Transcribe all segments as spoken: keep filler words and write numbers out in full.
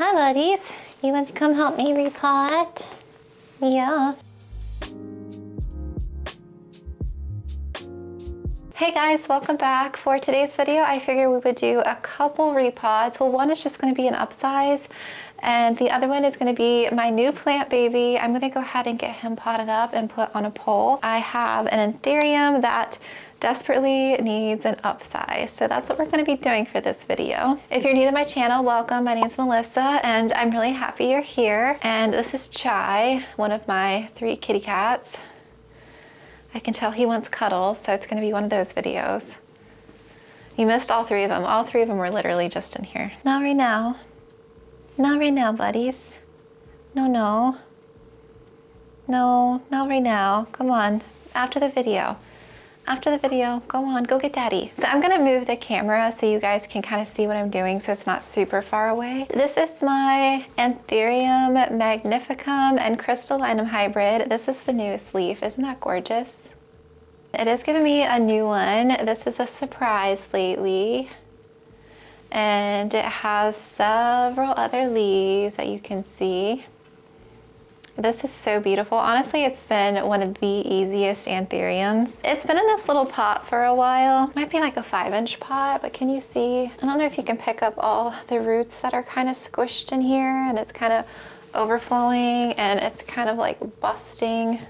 Hi buddies, you want to come help me repot? Yeah. Hey guys, welcome back. For today's video, I figured we would do a couple repots. Well, one is just gonna be an upsize, and the other one is gonna be my new plant baby. I'm gonna go ahead and get him potted up and put on a pole. I have an Anthurium that desperately needs an upsize, so that's what we're gonna be doing for this video. If you're new to my channel, welcome. My name's Melissa, and I'm really happy you're here. And this is Chai, one of my three kitty cats. I can tell he wants cuddles, so it's gonna be one of those videos. You missed all three of them. All three of them were literally just in here. Not right now. Not right now, buddies. No, no. No, not right now. Come on, after the video. After the video, go on, go get daddy. So I'm gonna move the camera so you guys can kind of see what I'm doing so it's not super far away. This is my Anthurium Magnificum and Crystallinum hybrid. This is the newest leaf. Isn't that gorgeous? It is giving me a new one. This is a surprise lately. And it has several other leaves that you can see. This is so beautiful. Honestly, it's been one of the easiest anthuriums. It's been in this little pot for a while. It might be like a five inch pot, but can you see? I don't know if you can pick up all the roots that are kind of squished in here, and it's kind of overflowing and it's kind of like busting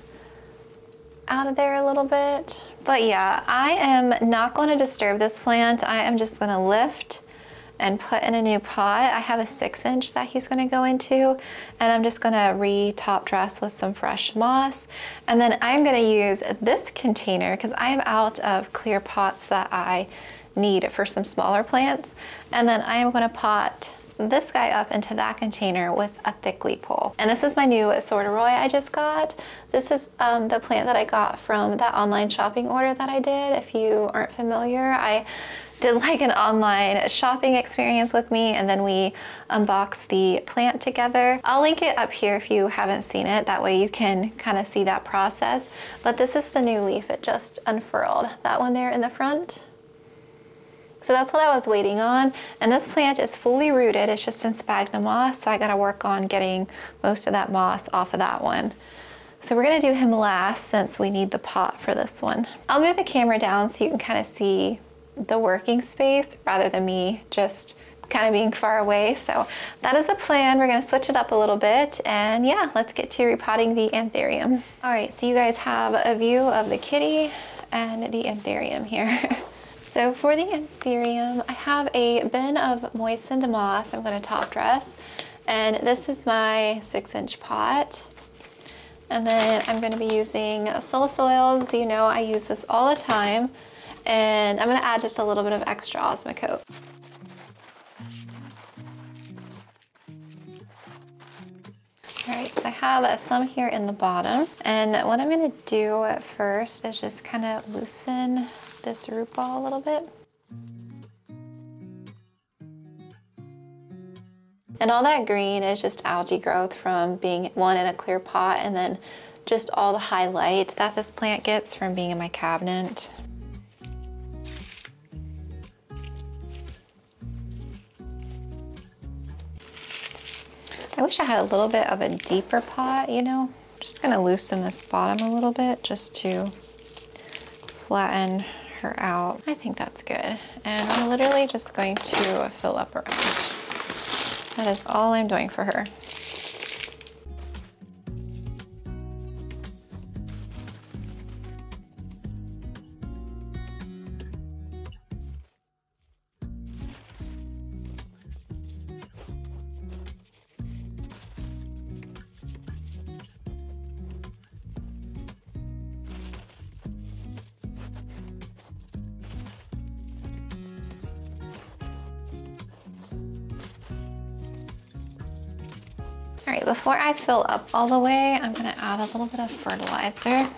out of there a little bit. But yeah, I am not going to disturb this plant. I am just going to lift and put in a new pot. I have a six inch that he's gonna go into, and I'm just gonna re-top dress with some fresh moss. And then I'm gonna use this container because I am out of clear pots that I need for some smaller plants. And then I am gonna pot this guy up into that container with a Thiccly Pole. And this is my new Sodiroi I just got. This is um, the plant that I got from that online shopping order that I did. If you aren't familiar, I did like an online shopping experience with me, and then we unboxed the plant together. I'll link it up here if you haven't seen it, that way you can kind of see that process. But this is the new leaf, it just unfurled. That one there in the front. So that's what I was waiting on. And this plant is fully rooted, it's just in sphagnum moss, so I gotta work on getting most of that moss off of that one. So we're gonna do him last since we need the pot for this one. I'll move the camera down so you can kind of see the working space rather than me just kind of being far away. So that is the plan. We're going to switch it up a little bit, and yeah, let's get to repotting the anthurium. All right, so you guys have a view of the kitty and the anthurium here. So for the anthurium, I have a bin of moistened moss I'm going to top dress, and this is my six inch pot. And then I'm going to be using Sol Soils. You know, I use this all the time. And I'm gonna add just a little bit of extra osmocote. All right, so I have some here in the bottom. And what I'm gonna do at first is just kind of loosen this root ball a little bit. And all that green is just algae growth from being one in a clear pot, and then just all the high light that this plant gets from being in my cabinet. I wish I had a little bit of a deeper pot, you know? I'm just gonna loosen this bottom a little bit just to flatten her out. I think that's good. And I'm literally just going to fill up around. That is all I'm doing for her. All right, before I fill up all the way, I'm gonna add a little bit of fertilizer.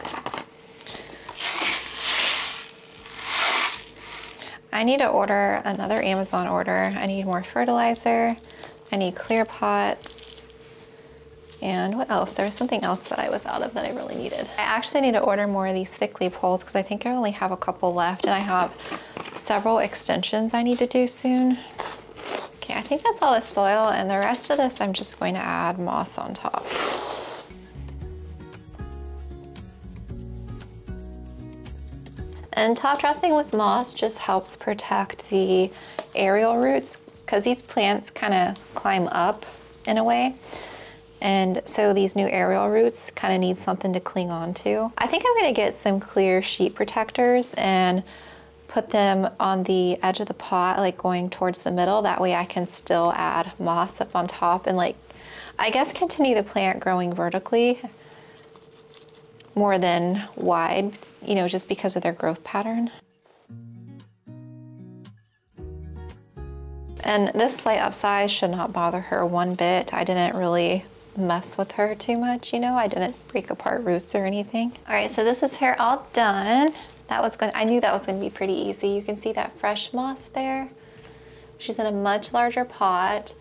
I need to order another Amazon order. I need more fertilizer. I need clear pots. And what else? There was something else that I was out of that I really needed. I actually need to order more of these Thiccly Poles because I think I only have a couple left, and I have several extensions I need to do soon. think that's all the soil, and the rest of this I'm just going to add moss on top. And top dressing with moss just helps protect the aerial roots, because these plants kind of climb up in a way. And so these new aerial roots kind of need something to cling on to. I think I'm gonna get some clear sheet protectors and put them on the edge of the pot, like going towards the middle. That way I can still add moss up on top and, like, I guess continue the plant growing vertically more than wide, you know, just because of their growth pattern. And this slight upsize should not bother her one bit. I didn't really mess with her too much, you know? I didn't break apart roots or anything. All right, so this is her all done. That was gonna, I knew that was gonna be pretty easy. You can see that fresh moss there. She's in a much larger pot,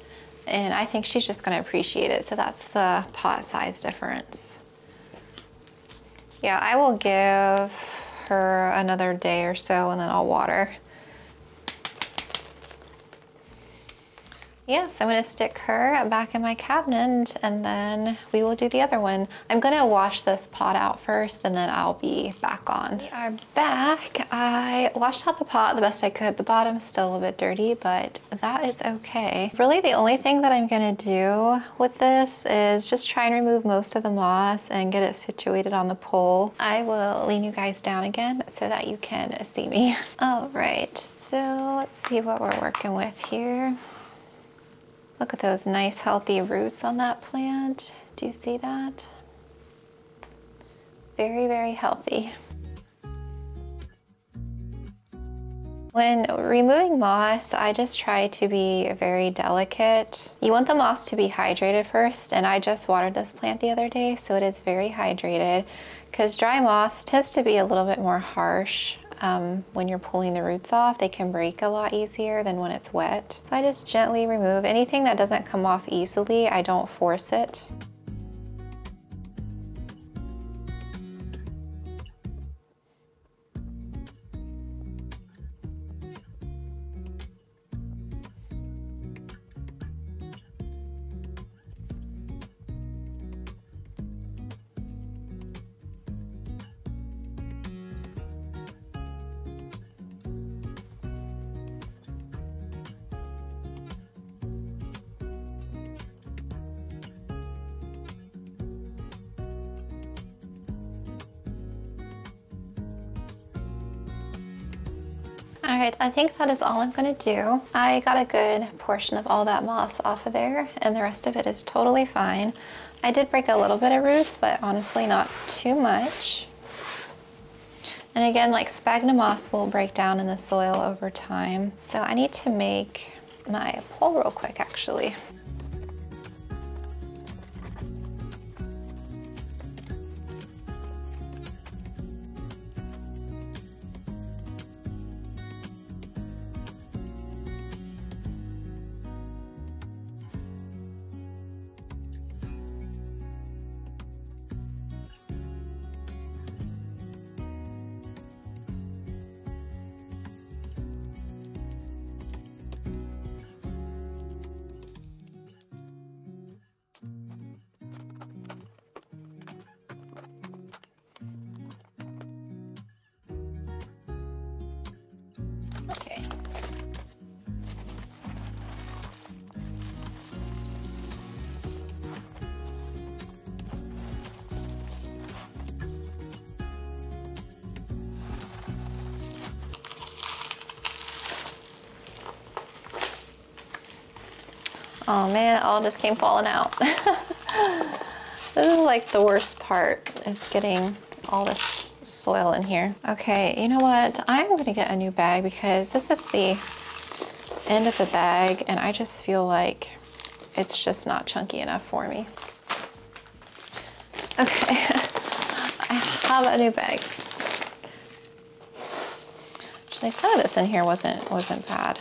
and I think she's just gonna appreciate it. So that's the pot size difference. Yeah, I will give her another day or so, and then I'll water. Yeah, so I'm gonna stick her back in my cabinet, and then we will do the other one. I'm gonna wash this pot out first, and then I'll be back on. We are back. I washed out the pot the best I could. The bottom's still a bit dirty, but that is okay. Really, the only thing that I'm gonna do with this is just try and remove most of the moss and get it situated on the pole. I will lean you guys down again so that you can see me. All right, so let's see what we're working with here. Look at those nice healthy roots on that plant. Do you see that? Very, very healthy. When removing moss, I just try to be very delicate. You want the moss to be hydrated first, and I just watered this plant the other day, so it is very hydrated, because dry moss tends to be a little bit more harsh. Um, when you're pulling the roots off, they can break a lot easier than when it's wet. So I just gently remove anything that doesn't come off easily. I don't force it. All right, I think that is all I'm gonna do. I got a good portion of all that moss off of there, and the rest of it is totally fine. I did break a little bit of roots, but honestly not too much. And again, like, sphagnum moss will break down in the soil over time. So I need to make my pole real quick, actually. Oh man, it all just came falling out. This is like the worst part, is getting all this soil in here. Okay, you know what? I'm gonna get a new bag, because this is the end of the bag and I just feel like it's just not chunky enough for me. Okay, I have a new bag. Actually, some of this in here wasn't, wasn't bad.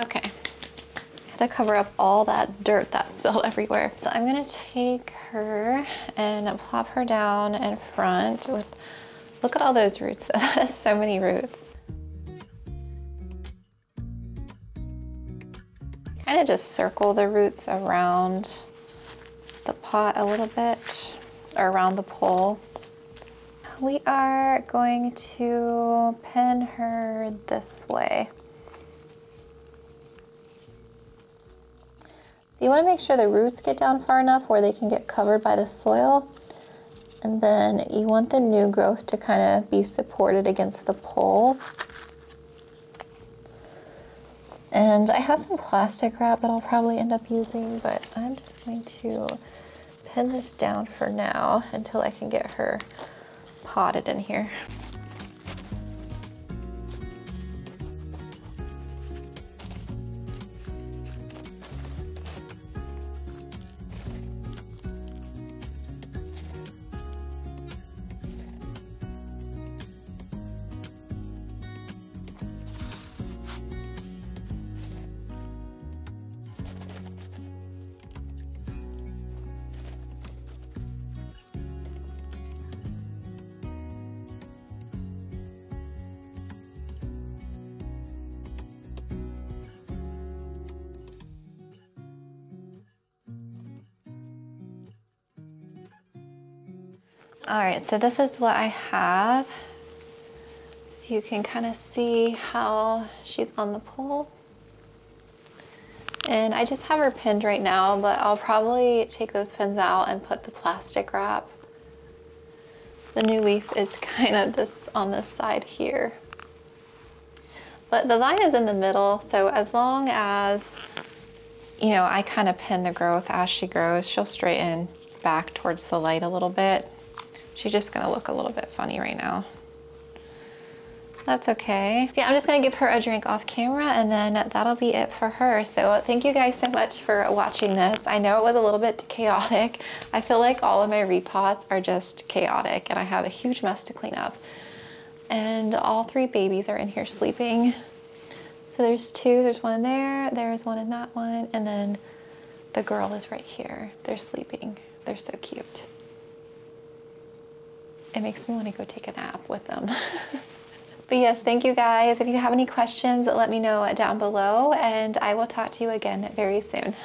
Okay, I had to cover up all that dirt that spilled everywhere. So I'm gonna take her and plop her down in front with, look at all those roots, that is so many roots. Kind of just circle the roots around the pot a little bit, or around the pole. We are going to pin her this way. So you want to make sure the roots get down far enough where they can get covered by the soil. And then you want the new growth to kind of be supported against the pole. And I have some plastic wrap that I'll probably end up using, but I'm just going to pin this down for now until I can get her potted in here. All right, so this is what I have. So you can kind of see how she's on the pole. And I just have her pinned right now, but I'll probably take those pins out and put the plastic wrap. The new leaf is kind of this on this side here. But the vine is in the middle, so as long as, you know, I kind of pin the growth as she grows, she'll straighten back towards the light a little bit. She's just gonna look a little bit funny right now. That's okay. So yeah, I'm just gonna give her a drink off camera and then that'll be it for her. So thank you guys so much for watching this. I know it was a little bit chaotic. I feel like all of my repots are just chaotic and I have a huge mess to clean up. And all three babies are in here sleeping. So there's two, there's one in there, there's one in that one, and then the girl is right here. They're sleeping, they're so cute. It makes me want to go take a nap with them. But yes, thank you guys. If you have any questions, let me know down below and I will talk to you again very soon.